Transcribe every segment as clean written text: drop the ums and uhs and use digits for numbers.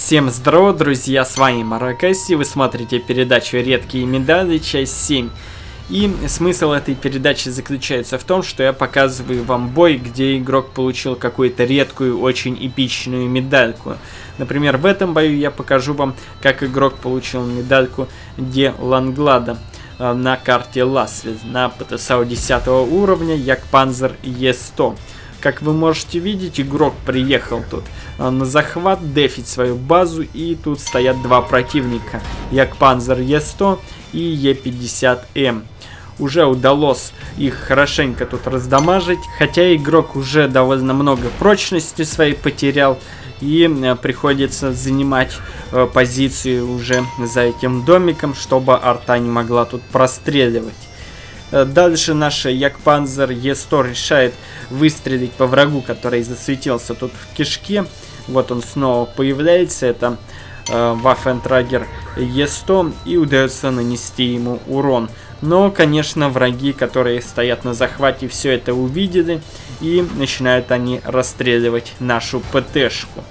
Всем здорово, друзья, с вами Маракаси, вы смотрите передачу «Редкие медали», часть 7. И смысл этой передачи заключается в том, что я показываю вам бой, где игрок получил какую-то редкую, очень эпичную медальку. Например, в этом бою я покажу вам, как игрок получил медальку Де Ланглада на карте Лас-Вид на ПТСАУ 10 уровня Ягдпанцер Е 100. Как вы можете видеть, игрок приехал тут на захват, дефить свою базу, и тут стоят два противника, Ягдпанцер Е 100 и Е50М. Уже удалось их хорошенько тут раздамажить, хотя игрок уже довольно много прочности своей потерял, и приходится занимать позиции уже за этим домиком, чтобы арта не могла тут простреливать. Дальше наша Ягдпанцер Е 100 решает выстрелить по врагу, который засветился тут в кишке. Вот он снова появляется, это Waffenträger Е 100, и удается нанести ему урон. Но, конечно, враги, которые стоят на захвате, все это увидели, и начинают они расстреливать нашу ПТ-шку.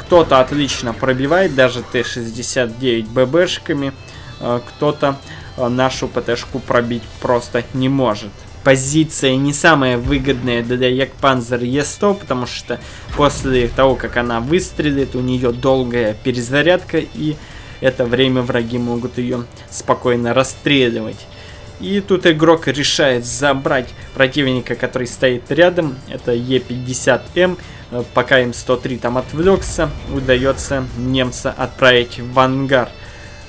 Кто-то отлично пробивает, даже Т-69 ББшками, кто-то нашу ПТ-шку пробить просто не может. Позиция не самая выгодная для Ягдпанцер Е100, потому что после того, как она выстрелит, у нее долгая перезарядка, и это время враги могут ее спокойно расстреливать. И тут игрок решает забрать противника, который стоит рядом, это Е50М. Пока М103 там отвлекся, удается немца отправить в ангар.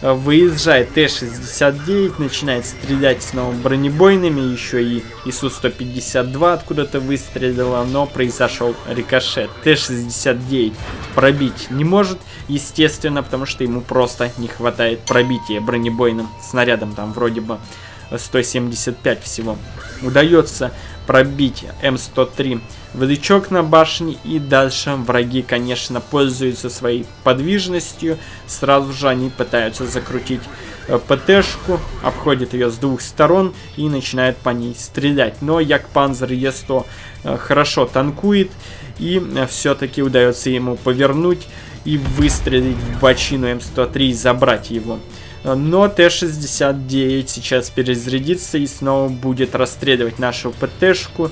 Выезжает Т-69, начинает стрелять снова бронебойными, еще и ИСУ-152 откуда-то выстрелила, но произошел рикошет. Т-69 пробить не может, естественно, потому что ему просто не хватает пробития бронебойным снарядом, там вроде бы 175 всего. Удается пробить М103 влечок на башне, и дальше враги, конечно, пользуются своей подвижностью. Сразу же они пытаются закрутить ПТ-шку, обходят ее с двух сторон и начинают по ней стрелять. Но Ягдпанцер Е 100 хорошо танкует, и все-таки удается ему повернуть и выстрелить в бочину М103 и забрать его. Но Т-69 сейчас перезарядится и снова будет расстреливать нашу ПТ-шку.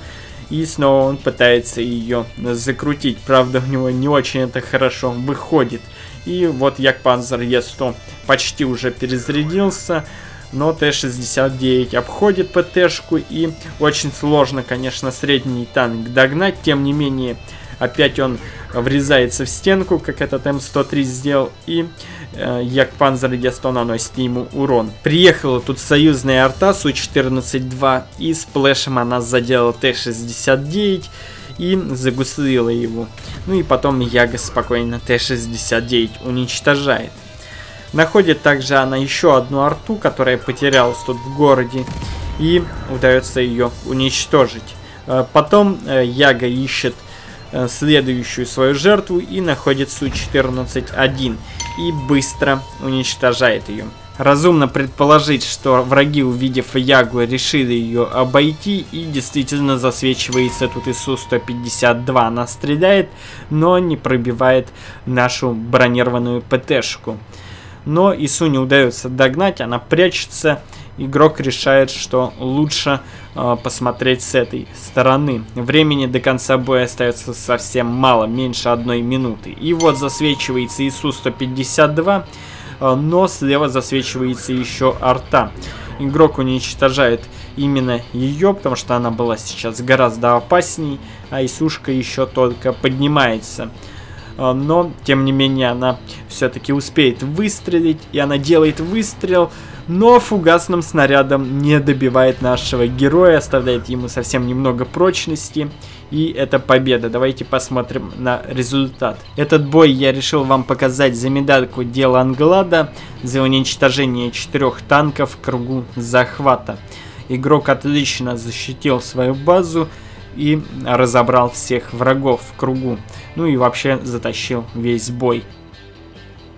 И снова он пытается ее закрутить. Правда, у него не очень это хорошо выходит. И вот Ягдпанцер Е 100 почти уже перезарядился. Но Т-69 обходит ПТ-шку. И очень сложно, конечно, средний танк догнать. Тем не менее, опять он врезается в стенку, как этот М103 сделал. И Ягдпанцер Е 100 наносит ему урон. Приехала тут союзная арта Су-14-2, и с плэшем она задела Т-69 и загуслила его. Ну и потом Яга спокойно Т-69 уничтожает. Находит также она еще одну арту, которая потерялась тут в городе, и удается ее уничтожить. Потом Яга ищет следующую свою жертву и находит Су-14-1 и быстро уничтожает ее. Разумно предположить, что враги, увидев Ягу, решили ее обойти, и действительно засвечивается тут ИСУ-152. Она стреляет, но не пробивает нашу бронированную ПТ-шку. Но ИСУ не удается догнать, она прячется. Игрок решает, что лучше посмотреть с этой стороны. Времени до конца боя остается совсем мало, меньше 1 минуты. И вот засвечивается ИСУ-152, но слева засвечивается еще арта. Игрок уничтожает именно ее, потому что она была сейчас гораздо опасней, а ИСУшка еще только поднимается. Но, тем не менее, она все-таки успеет выстрелить, и она делает выстрел, но фугасным снарядом не добивает нашего героя, оставляет ему совсем немного прочности, и это победа. Давайте посмотрим на результат. Этот бой я решил вам показать за медальку Де Ланглада за уничтожение 4 танков в кругу захвата. Игрок отлично защитил свою базу и разобрал всех врагов в кругу. Ну и вообще затащил весь бой.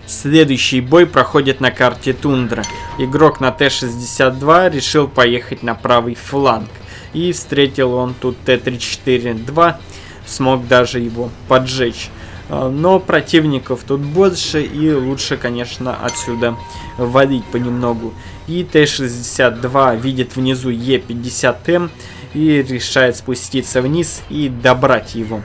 Следующий бой проходит на карте Тундра. Игрок на Т-62 решил поехать на правый фланг. И встретил он тут Т-34-2, смог даже его поджечь. но противников тут больше, и лучше, конечно, отсюда валить понемногу. И Т-62 видит внизу Е50М и решает спуститься вниз и добрать его.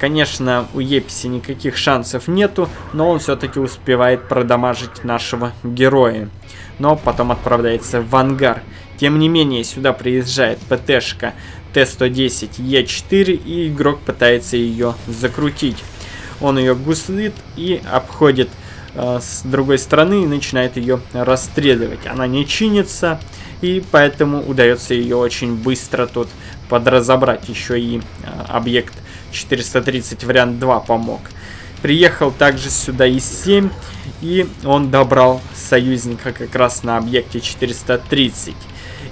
Конечно, у Еписи никаких шансов нету, но он все-таки успевает продамажить нашего героя. Но потом отправляется в ангар. Тем не менее, сюда приезжает ПТ-шка Т110Е4, и игрок пытается ее закрутить. Он ее гуслит и обходит с другой стороны и начинает ее расстреливать. Она не чинится, и поэтому удается ее очень быстро тут подразобрать. Еще и объект 430 вариант 2 помог. Приехал также сюда ИС-7, и он добрал союзника как раз на объекте 430.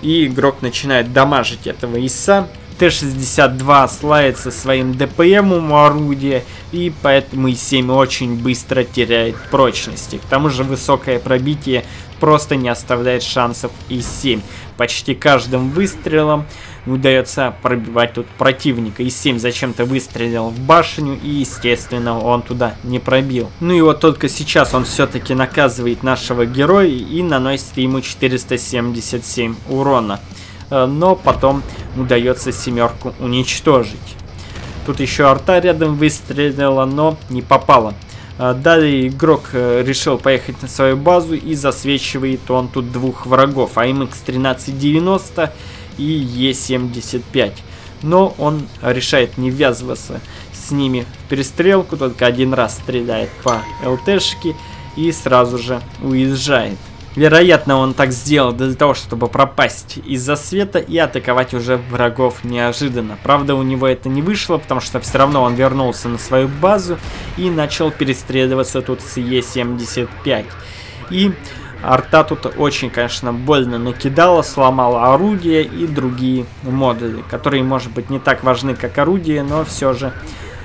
И игрок начинает дамажить этого ИСа. Т-62 славится своим ДПМом орудия, и поэтому ИС-7 очень быстро теряет прочности. К тому же высокое пробитие просто не оставляет шансов ИС-7. Почти каждым выстрелом удается пробивать тут противника. ИС-7 зачем-то выстрелил в башню, и, естественно, он туда не пробил. Ну и вот только сейчас он все-таки наказывает нашего героя и наносит ему 477 урона. Но потом удается семерку уничтожить. Тут еще арта рядом выстрелила, но не попала. Далее игрок решил поехать на свою базу, и засвечивает он тут двух врагов. АМХ 1390 и Е75. Но он решает не ввязываться с ними в перестрелку. Только один раз стреляет по ЛТшке и сразу же уезжает. Вероятно, он так сделал для того, чтобы пропасть из-за света и атаковать уже врагов неожиданно. Правда, у него это не вышло, потому что все равно он вернулся на свою базу и начал перестреливаться тут с Е-75. И арта тут очень, конечно, больно накидала, сломала орудие и другие модули, которые, может быть, не так важны, как орудие, но все же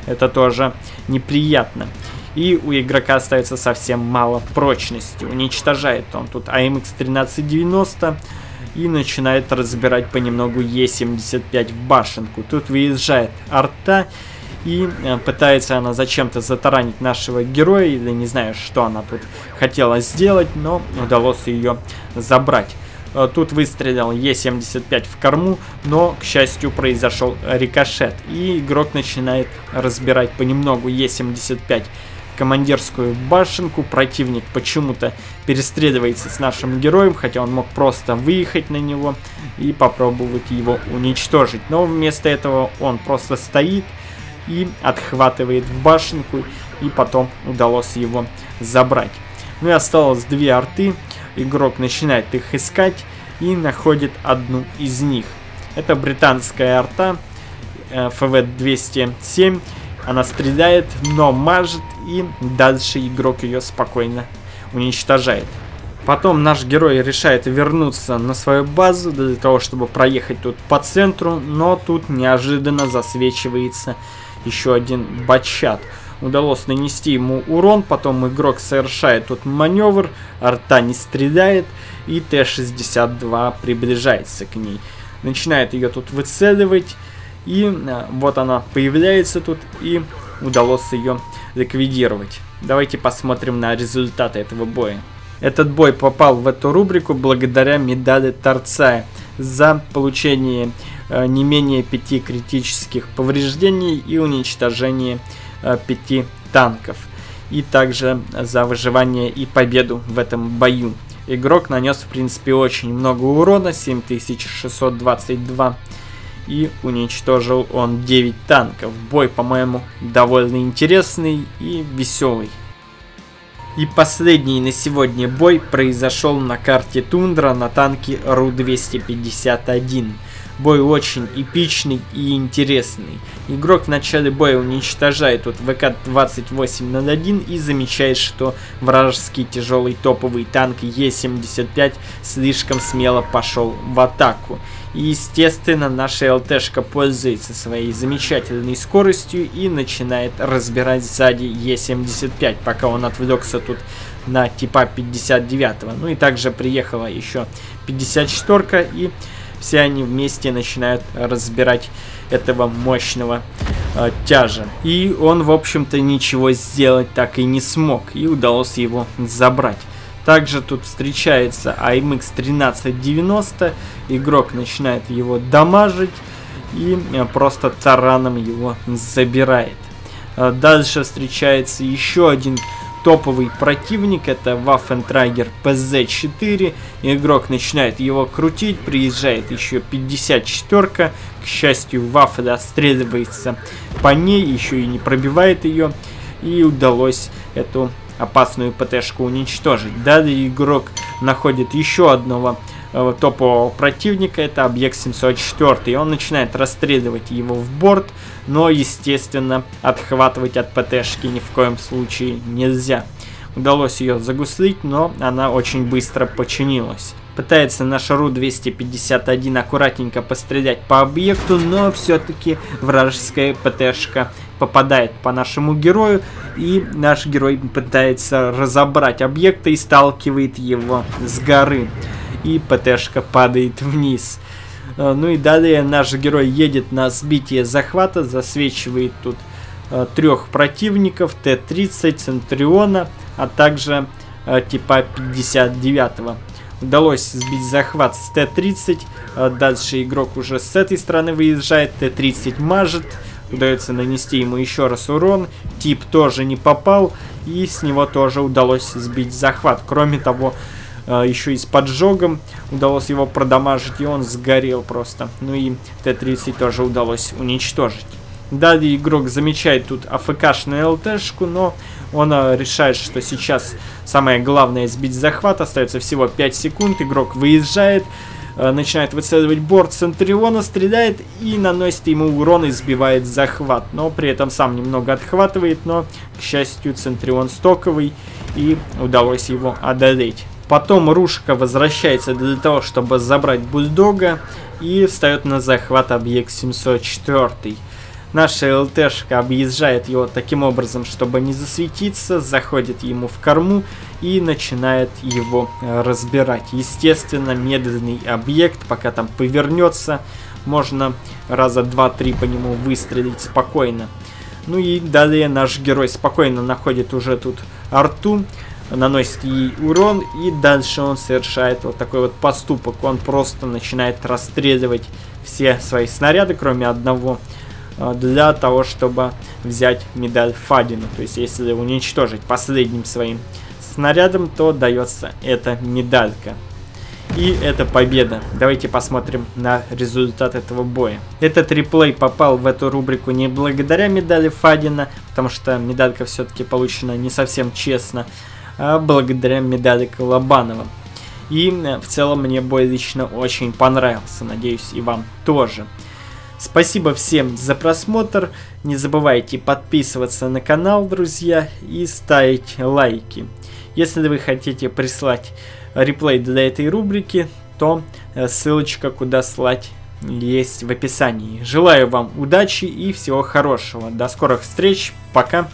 это тоже неприятно. И у игрока остается совсем мало прочности. Уничтожает он тут АМХ 1390 и начинает разбирать понемногу Е75 в башенку. Тут выезжает арта, и пытается она зачем-то затаранить нашего героя, или не знаю, что она тут хотела сделать, но удалось ее забрать. Тут выстрелил Е75 в корму, но, к счастью, произошел рикошет. И игрок начинает разбирать понемногу Е75 командирскую башенку. Противник почему-то перестреливается с нашим героем, хотя он мог просто выехать на него и попробовать его уничтожить. Но вместо этого он просто стоит и отхватывает в башенку, и потом удалось его забрать. Ну и осталось две арты. Игрок начинает их искать и находит одну из них. Это британская арта FV207. Она стреляет, но мажет, и дальше игрок ее спокойно уничтожает. Потом наш герой решает вернуться на свою базу для того, чтобы проехать тут по центру, но тут неожиданно засвечивается еще один батчат. Удалось нанести ему урон, потом игрок совершает тут маневр, арта не стреляет, и Т-62 приближается к ней. Начинает ее тут выцеливать, и вот она появляется тут, и удалось ее ликвидировать. Давайте посмотрим на результаты этого боя. Этот бой попал в эту рубрику благодаря медали Торцая за получение не менее 5 критических повреждений и уничтожение 5 танков. И также за выживание и победу в этом бою. Игрок нанес, в принципе, очень много урона, 7622. И уничтожил он 9 танков. Бой, по-моему, довольно интересный и веселый. И последний на сегодня бой произошел на карте Тундра на танке Ру-251. Бой очень эпичный и интересный. Игрок в начале боя уничтожает тут ВК-28-01 и замечает, что вражеский тяжелый топовый танк Е-75 слишком смело пошел в атаку. И, естественно, наша ЛТшка пользуется своей замечательной скоростью и начинает разбирать сзади Е-75, пока он отвлекся тут на типа 59. Ну и также приехала еще 54-ка, и все они вместе начинают разбирать этого мощного тяжи. И он, в общем-то, ничего сделать так и не смог, и удалось его забрать. Также тут встречается АМХ 1390, игрок начинает его дамажить и просто тараном его забирает. Дальше встречается еще один топовый противник, это Waffenträger PZ4. Игрок начинает его крутить, приезжает еще 54-ка. К счастью, Ваффе отстреливается по ней, еще и не пробивает ее. И удалось эту опасную ПТ-шку уничтожить. Далее игрок находит еще одного топового противника, это объект 704, и он начинает расстреливать его в борт, но, естественно, отхватывать от ПТ-шки ни в коем случае нельзя. Удалось ее загуслить, но она очень быстро починилась. Пытается наша Ру-251 аккуратненько пострелять по объекту, но все-таки вражеская ПТ-шка попадает по нашему герою, и наш герой пытается разобрать объект и сталкивает его с горы. И ПТ-шка падает вниз. Ну и далее наш герой едет на сбитие захвата, засвечивает тут трех противников: Т-30, Центуриона, а также типа 59. Удалось сбить захват с Т-30. Дальше игрок уже с этой стороны выезжает, Т-30 мажет. Удается нанести ему еще раз урон. Тип тоже не попал, и с него тоже удалось сбить захват. Кроме того, еще и с поджогом удалось его продамажить, и он сгорел просто. Ну и Т-30 тоже удалось уничтожить. Далее игрок замечает тут АФКшную ЛТшку, но он решает, что сейчас самое главное — сбить захват. Остается всего 5 секунд, игрок выезжает, начинает выцеливать борт Центуриона, стреляет и наносит ему урон и сбивает захват. Но при этом сам немного отхватывает, но, к счастью, Центурион стоковый, и удалось его одолеть. Потом Рушка возвращается для того, чтобы забрать Бульдога, и встает на захват объект 704. Наша ЛТшка объезжает его таким образом, чтобы не засветиться, заходит ему в корму и начинает его разбирать. Естественно, медленный объект, пока там повернется, можно раза 2-3 по нему выстрелить спокойно. Ну и далее наш герой спокойно находит уже тут арту, наносит ей урон, и дальше он совершает вот такой вот поступок. Он просто начинает расстреливать все свои снаряды, кроме одного, для того, чтобы взять медаль Фадина. То есть, если уничтожить последним своим снарядом, то дается эта медалька. И это победа. Давайте посмотрим на результат этого боя. Этот реплей попал в эту рубрику не благодаря медали Фадина, потому что медалька все-таки получена не совсем честно, благодаря медали Колобанова. И в целом мне бой лично очень понравился, надеюсь, и вам тоже. Спасибо всем за просмотр, не забывайте подписываться на канал, друзья, и ставить лайки. Если вы хотите прислать реплей для этой рубрики, то ссылочка, куда слать, есть в описании. Желаю вам удачи и всего хорошего. До скорых встреч, пока!